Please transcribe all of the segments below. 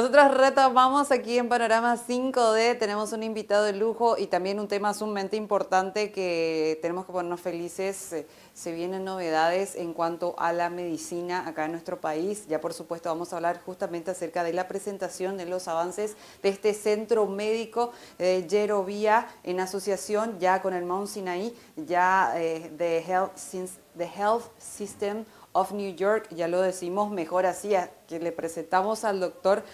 Nosotros retomamos aquí en Panorama 5D, tenemos un invitado de lujo y también un tema sumamente importante que tenemos que ponernos felices. Se vienen novedades en cuanto a la medicina acá en nuestro país. Ya por supuesto vamos a hablar justamente acerca de la presentación de los avances de este centro médico Jerovia en asociación ya con el Mount Sinai, ya de Health System of New York, ya lo decimos mejor así, que le presentamos al doctor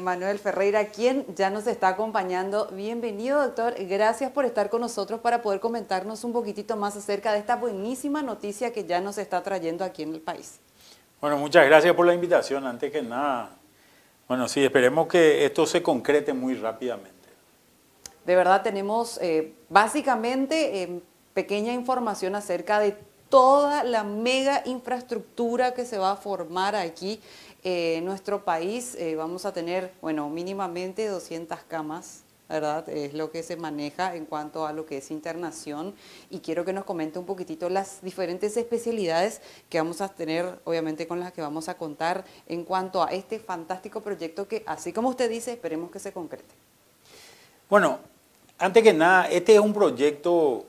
Manuel Ferreira, quien ya nos está acompañando. Bienvenido, doctor, gracias por estar con nosotros para poder comentarnos un poquitito más acerca de esta buenísima noticia que ya nos está trayendo aquí en el país. Bueno, muchas gracias por la invitación, antes que nada. Bueno, sí, esperemos que esto se concrete muy rápidamente. De verdad tenemos básicamente pequeña información acerca de toda la mega infraestructura que se va a formar aquí en nuestro país. Vamos a tener, bueno, mínimamente 200 camas, ¿verdad? Es lo que se maneja en cuanto a lo que es internación. Y quiero que nos comente un poquitito las diferentes especialidades que vamos a tener, obviamente con las que vamos a contar en cuanto a este fantástico proyecto que, así como usted dice, esperemos que se concrete. Bueno, antes que nada, este es un proyecto...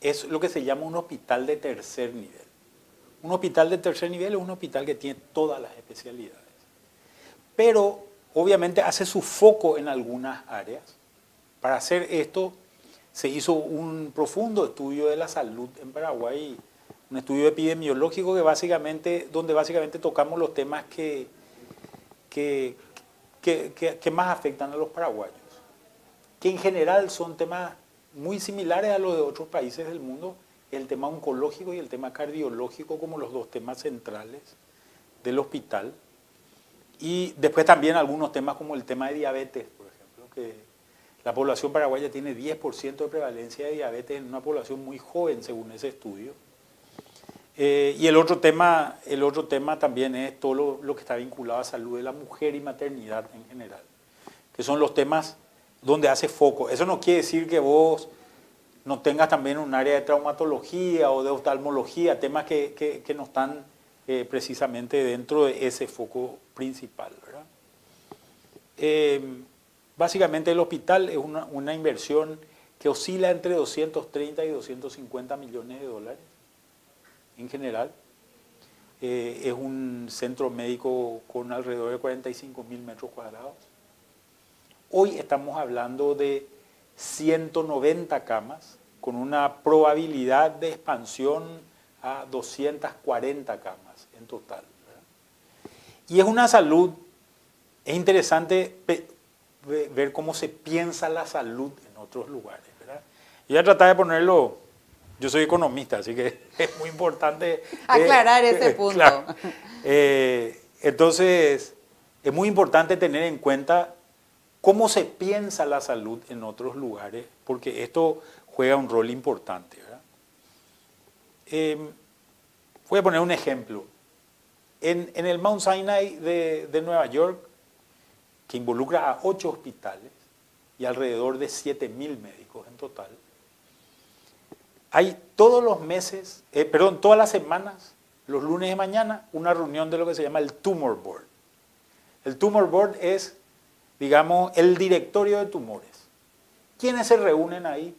Es lo que se llama un hospital de tercer nivel. Un hospital de tercer nivel es un hospital que tiene todas las especialidades. Pero, obviamente, hace su foco en algunas áreas. Para hacer esto, se hizo un profundo estudio de la salud en Paraguay, un estudio epidemiológico que donde básicamente tocamos los temas que más afectan a los paraguayos, que en general son temas muy similares a los de otros países del mundo, el tema oncológico y el tema cardiológico como los dos temas centrales del hospital. Y después también algunos temas como el tema de diabetes, por ejemplo, que la población paraguaya tiene 10% de prevalencia de diabetes en una población muy joven, según ese estudio. Y el otro tema también es todo lo que está vinculado a salud de la mujer y maternidad en general, que son los temas donde hace foco. Eso no quiere decir que vos no tengas también un área de traumatología o de oftalmología, temas que no están precisamente dentro de ese foco principal, ¿verdad? Básicamente el hospital es una inversión que oscila entre 230 y 250 millones de dólares en general. Es un centro médico con alrededor de 45.000 metros cuadrados. Hoy estamos hablando de 190 camas con una probabilidad de expansión a 240 camas en total, ¿verdad? Y es una salud, es interesante ver cómo se piensa la salud en otros lugares, ¿verdad? Yo voy a tratar de ponerlo, yo soy economista, así que es muy importante aclarar ese punto. Claro. Entonces, es muy importante tener en cuenta cómo se piensa la salud en otros lugares, porque esto juega un rol importante, ¿verdad? Voy a poner un ejemplo. En el Mount Sinai de Nueva York, que involucra a 8 hospitales y alrededor de 7.000 médicos en total, hay todos los meses, todas las semanas, los lunes de mañana, una reunión de lo que se llama el Tumor Board. El Tumor Board es, digamos, el directorio de tumores. ¿Quiénes se reúnen ahí?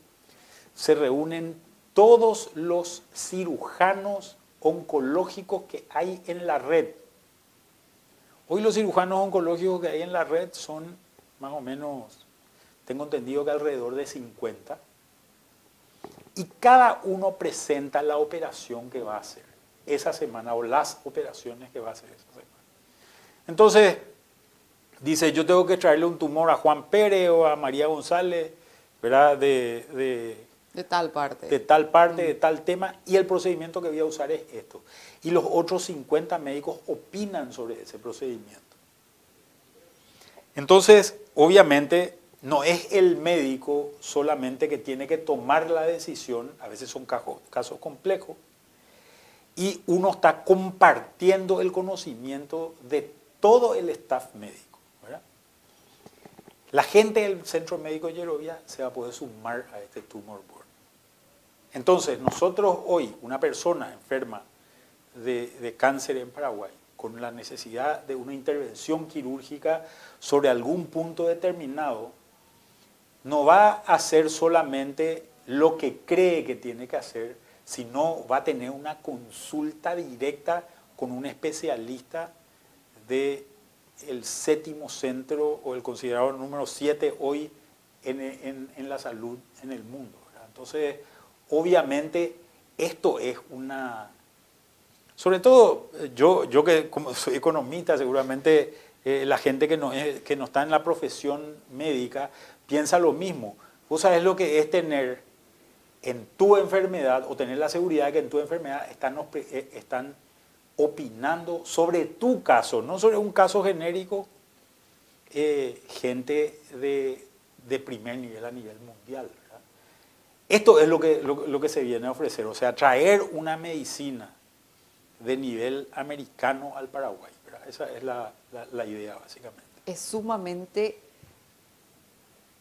Se reúnen todos los cirujanos oncológicos que hay en la red. Hoy los cirujanos oncológicos que hay en la red son más o menos, tengo entendido que alrededor de 50. Y cada uno presenta la operación que va a hacer esa semana o las operaciones que va a hacer esa semana. Entonces, dice, yo tengo que traerle un tumor a Juan Pérez o a María González, ¿verdad? De tal parte. De tal parte, de tal tema, y el procedimiento que voy a usar es esto. Y los otros 50 médicos opinan sobre ese procedimiento. Entonces, obviamente, no es el médico solamente que tiene que tomar la decisión, a veces son casos complejos, y uno está compartiendo el conocimiento de todo el staff médico. La gente del Centro Médico Jerovia se va a poder sumar a este Tumor Board. Entonces, nosotros hoy, una persona enferma de cáncer en Paraguay, con la necesidad de una intervención quirúrgica sobre algún punto determinado, no va a hacer solamente lo que cree que tiene que hacer, sino va a tener una consulta directa con un especialista del séptimo centro o el considerado número 7 hoy en la salud en el mundo, ¿verdad? Entonces, obviamente, esto es una... Sobre todo, yo que como soy economista, seguramente la gente que no está en la profesión médica piensa lo mismo. Vos sabés lo que es tener en tu enfermedad o tener la seguridad de que en tu enfermedad están opinando sobre tu caso, no sobre un caso genérico, gente de primer nivel a nivel mundial, ¿verdad? Esto es lo que se viene a ofrecer, o sea, traer una medicina de nivel americano al Paraguay, ¿verdad? Esa es la idea, básicamente. Es sumamente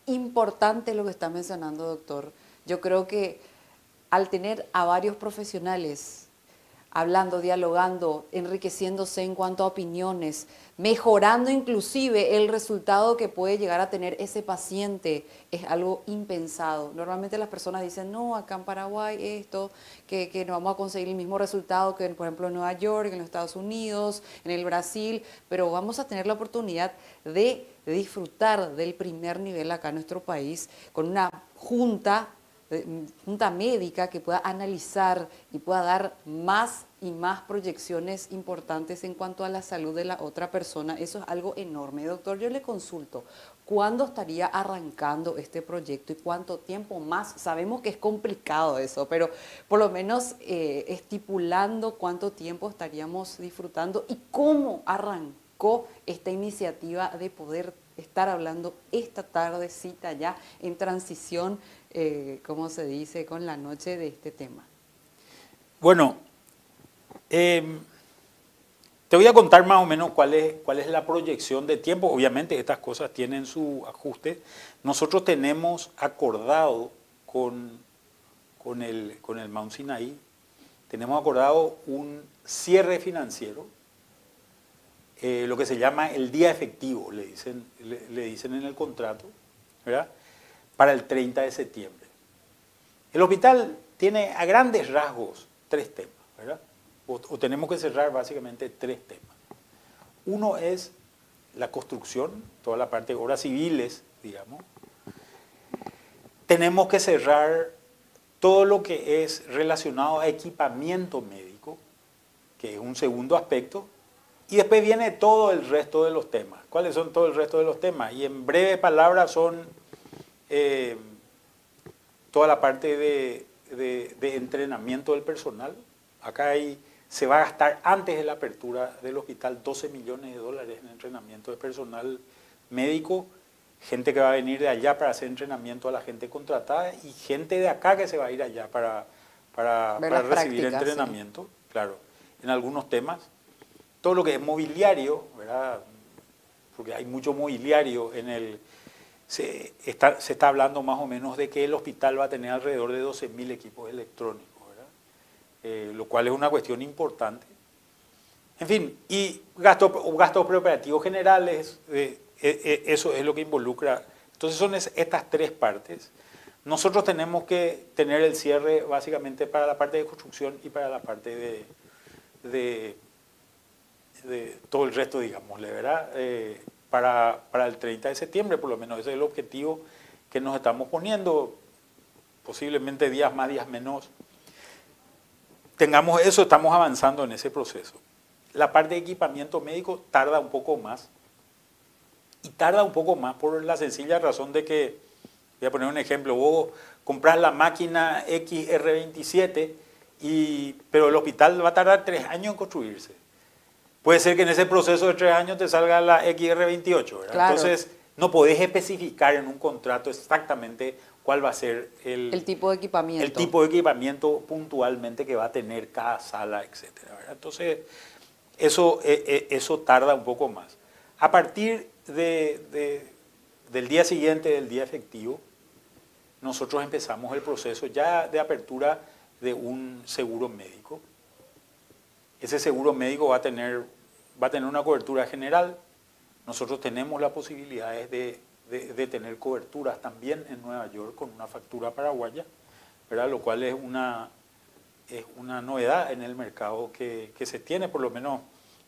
importante lo que está mencionando, doctor. Yo creo que al tener a varios profesionales hablando, dialogando, enriqueciéndose en cuanto a opiniones, mejorando inclusive el resultado que puede llegar a tener ese paciente, es algo impensado. Normalmente las personas dicen, no, acá en Paraguay esto, que no vamos a conseguir el mismo resultado que, por ejemplo, en Nueva York, en los Estados Unidos, en el Brasil, pero vamos a tener la oportunidad de disfrutar del primer nivel acá en nuestro país con una junta médica que pueda analizar y pueda dar más y más proyecciones importantes en cuanto a la salud de la otra persona. Eso es algo enorme. Doctor, yo le consulto, ¿cuándo estaría arrancando este proyecto y cuánto tiempo más? Sabemos que es complicado eso, pero por lo menos estipulando cuánto tiempo estaríamos disfrutando y cómo arrancó esta iniciativa de poder estar hablando esta tardecita ya en transición, ¿cómo se dice?, con la noche de este tema. Bueno, te voy a contar más o menos cuál es la proyección de tiempo. Obviamente estas cosas tienen su ajuste. Nosotros tenemos acordado con el Mount Sinai, tenemos acordado un cierre financiero, lo que se llama el día efectivo, le dicen en el contrato, ¿verdad?, para el 30 de septiembre. El hospital tiene a grandes rasgos tres temas, ¿verdad? O tenemos que cerrar básicamente tres temas. Uno es la construcción, toda la parte de obras civiles, digamos. Tenemos que cerrar todo lo que es relacionado a equipamiento médico, que es un segundo aspecto. Y después viene todo el resto de los temas. ¿Cuáles son todo el resto de los temas? Y en breves palabras son toda la parte de entrenamiento del personal. Acá se va a gastar antes de la apertura del hospital $12 millones en entrenamiento de personal médico, gente que va a venir de allá para hacer entrenamiento a la gente contratada y gente de acá que se va a ir allá para recibir entrenamiento, sí. Claro, en algunos temas. Todo lo que es mobiliario, ¿verdad?, porque hay mucho mobiliario en el... Se está hablando más o menos de que el hospital va a tener alrededor de 12.000 equipos electrónicos, ¿verdad? Lo cual es una cuestión importante. En fin, y gastos preoperativos generales, eso es lo que involucra. Entonces son estas tres partes. Nosotros tenemos que tener el cierre básicamente para la parte de construcción y para la parte de todo el resto, digámosle, ¿verdad? Para el 30 de septiembre, por lo menos ese es el objetivo que nos estamos poniendo, posiblemente días más, días menos. Tengamos eso, estamos avanzando en ese proceso. La parte de equipamiento médico tarda un poco más, y tarda un poco más por la sencilla razón de que, voy a poner un ejemplo, vos comprás la máquina XR27, pero el hospital va a tardar 3 años en construirse. Puede ser que en ese proceso de 3 años te salga la XR28, ¿verdad? Claro. Entonces, no podés especificar en un contrato exactamente cuál va a ser el tipo de equipamiento. El tipo de equipamiento puntualmente que va a tener cada sala, etc. Entonces, eso tarda un poco más. A partir del día siguiente, del día efectivo, nosotros empezamos el proceso ya de apertura de un seguro médico. Ese seguro médico va a tener va a tener una cobertura general. Nosotros tenemos las posibilidades de tener coberturas también en Nueva York con una factura paraguaya, ¿verdad? Lo cual es una novedad en el mercado que se tiene, por lo menos.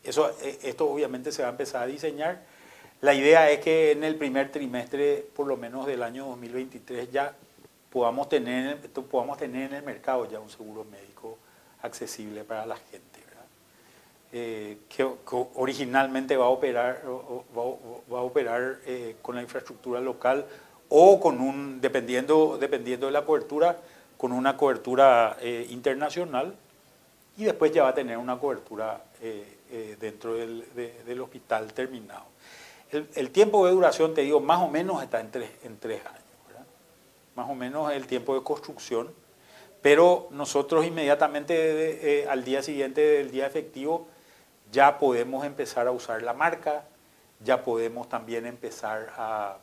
Esto obviamente se va a empezar a diseñar. La idea es que en el primer trimestre, por lo menos del año 2023, ya podamos tener en el mercado ya un seguro médico accesible para la gente, ¿verdad? Que originalmente va a operar con la infraestructura local o con un, dependiendo de la cobertura, con una cobertura internacional, y después ya va a tener una cobertura dentro del hospital terminado. El tiempo de duración, te digo, más o menos está en tres años, ¿verdad? Más o menos el tiempo de construcción, pero nosotros inmediatamente al día siguiente del día efectivo ya podemos empezar a usar la marca, ya podemos también empezar a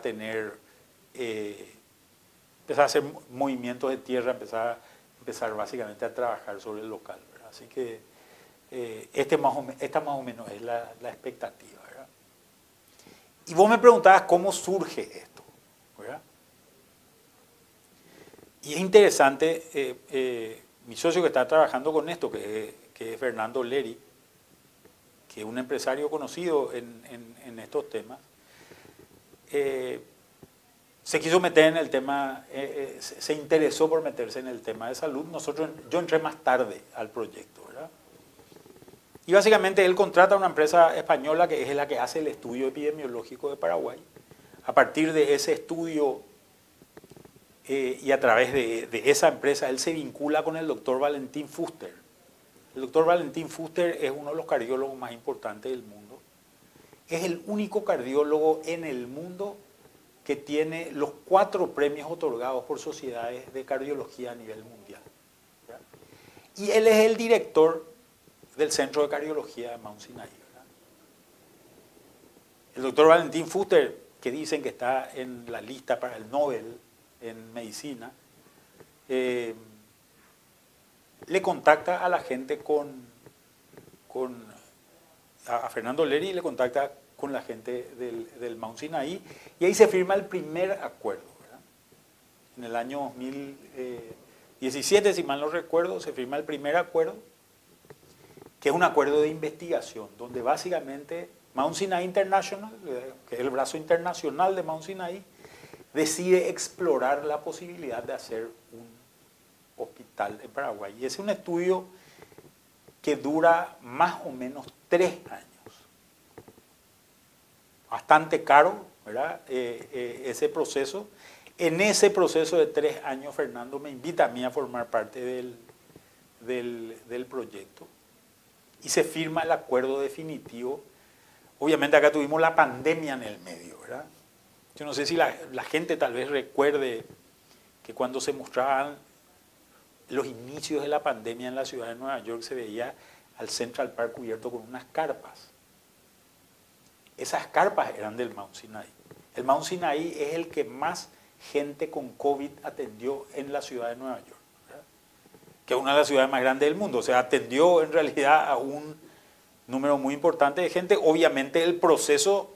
tener, empezar a hacer movimientos de tierra, empezar básicamente a trabajar sobre el local, ¿verdad? Así que esta más o menos es la expectativa, ¿verdad? Y vos me preguntabas cómo surge esto, ¿verdad? Y es interesante, mi socio que está trabajando con esto, que es Fernando Lery, que es un empresario conocido en estos temas, se quiso meter en el tema, se interesó por meterse en el tema de salud. Yo entré más tarde al proyecto, ¿verdad? Y básicamente él contrata a una empresa española que es la que hace el estudio epidemiológico de Paraguay. A partir de ese estudio y a través de esa empresa, él se vincula con el doctor Valentín Fuster. El doctor Valentín Fuster es uno de los cardiólogos más importantes del mundo. Es el único cardiólogo en el mundo que tiene los 4 premios otorgados por sociedades de cardiología a nivel mundial, ¿verdad? Y él es el director del Centro de Cardiología de Mount Sinai, ¿verdad? El doctor Valentín Fuster, que dicen que está en la lista para el Nobel en medicina, le contacta a la gente a Fernando Lery, le contacta con la gente del Mount Sinai, y ahí se firma el primer acuerdo, ¿verdad? En el año 2017, si mal no recuerdo, se firma el primer acuerdo, que es un acuerdo de investigación, donde básicamente Mount Sinai International, que es el brazo internacional de Mount Sinai, decide explorar la posibilidad de hacer un hospital en Paraguay. Y es un estudio que dura más o menos 3 años. Bastante caro, ¿verdad? Ese proceso. En ese proceso de 3 años, Fernando me invita a mí a formar parte del proyecto. Y se firma el acuerdo definitivo. Obviamente acá tuvimos la pandemia en el medio, ¿verdad? Yo no sé si la gente tal vez recuerde que cuando se mostraban los inicios de la pandemia en la ciudad de Nueva York, se veía al Central Park cubierto con unas carpas. Esas carpas eran del Mount Sinai. El Mount Sinai es el que más gente con COVID atendió en la ciudad de Nueva York, que es una de las ciudades más grandes del mundo. O sea, atendió en realidad a un número muy importante de gente. Obviamente el proceso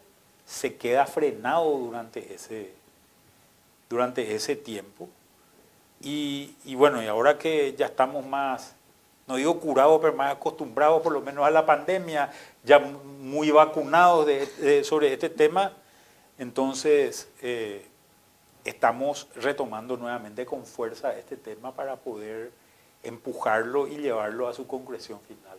se queda frenado durante ese tiempo. Y bueno, y ahora que ya estamos más, no digo curados, pero más acostumbrados por lo menos a la pandemia, ya muy vacunados sobre este tema, entonces estamos retomando nuevamente con fuerza este tema para poder empujarlo y llevarlo a su concreción final.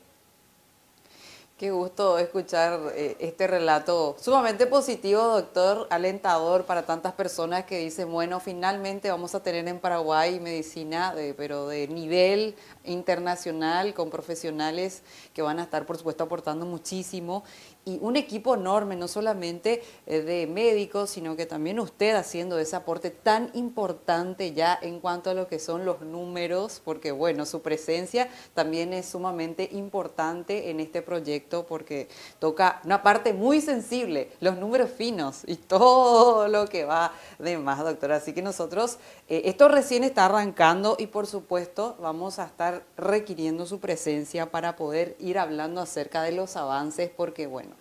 Qué gusto escuchar este relato sumamente positivo, doctor, alentador para tantas personas que dicen, bueno, finalmente vamos a tener en Paraguay medicina, pero de nivel internacional, con profesionales que van a estar, por supuesto, aportando muchísimo. y un equipo enorme, no solamente de médicos, sino que también usted haciendo ese aporte tan importante ya en cuanto a lo que son los números, porque bueno, su presencia también es sumamente importante en este proyecto porque toca una parte muy sensible, los números finos y todo lo que va de más, doctora. Así que nosotros, esto recién está arrancando y por supuesto vamos a estar requiriendo su presencia para poder ir hablando acerca de los avances, porque bueno,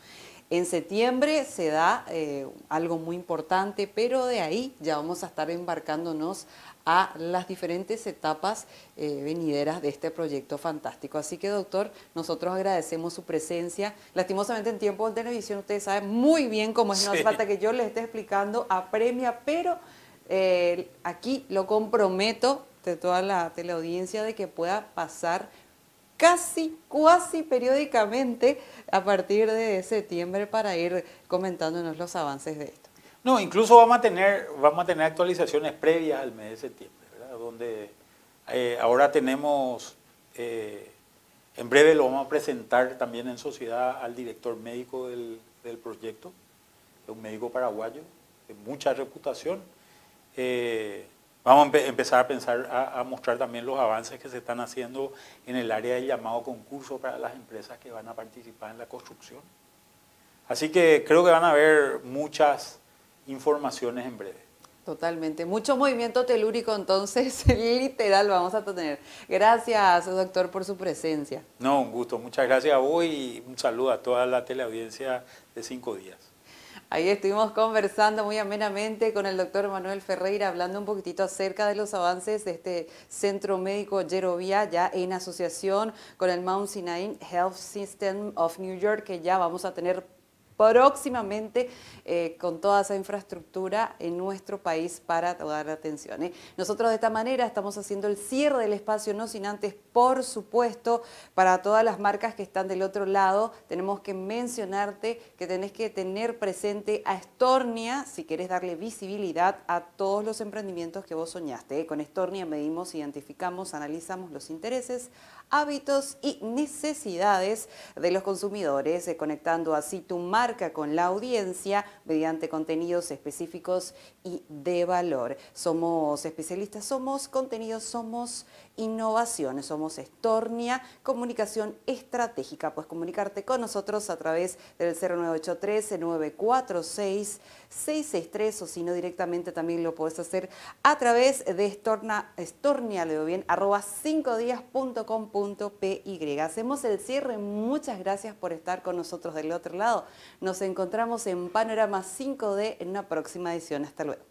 en septiembre se da algo muy importante, pero de ahí ya vamos a estar embarcándonos a las diferentes etapas venideras de este proyecto fantástico. Así que, doctor, nosotros agradecemos su presencia. Lastimosamente, en tiempo de televisión, ustedes saben muy bien cómo es, no hace falta que yo les esté explicando apremia, pero aquí lo comprometo de toda la teleaudiencia de que pueda pasar casi, cuasi periódicamente a partir de septiembre para ir comentándonos los avances de esto. No, incluso vamos a tener actualizaciones previas al mes de septiembre, ¿verdad? Donde ahora tenemos, en breve lo vamos a presentar también en sociedad al director médico del proyecto, un médico paraguayo de mucha reputación. Vamos a empezar a pensar, a mostrar también los avances que se están haciendo en el área del llamado concurso para las empresas que van a participar en la construcción. Así que creo que van a haber muchas informaciones en breve. Totalmente. Mucho movimiento telúrico, entonces, literal, vamos a tener. Gracias, doctor, por su presencia. No, un gusto. Muchas gracias a vos y un saludo a toda la teleaudiencia de 5 Días. Ahí estuvimos conversando muy amenamente con el doctor Manuel Ferreira, hablando un poquitito acerca de los avances de este Centro Médico Jerovia, ya en asociación con el Mount Sinai Health System of New York, que ya vamos a tener próximamente con toda esa infraestructura en nuestro país para dar atención, ¿eh? Nosotros de esta manera estamos haciendo el cierre del espacio, no sin antes, por supuesto, para todas las marcas que están del otro lado, tenemos que mencionarte que tenés que tener presente a Estornia si querés darle visibilidad a todos los emprendimientos que vos soñaste, ¿eh? Con Estornia medimos, identificamos, analizamos los intereses, hábitos y necesidades de los consumidores, conectando así tu marca con la audiencia mediante contenidos específicos y de valor. Somos especialistas, somos contenidos, somos innovaciones, somos Estornia, comunicación estratégica. Puedes comunicarte con nosotros a través del 0983-946-663 o si no directamente también lo puedes hacer a través de Estornia, le digo bien, @5dias.com.py. Hacemos el cierre. Muchas gracias por estar con nosotros del otro lado. Nos encontramos en Panorama 5D en una próxima edición. Hasta luego.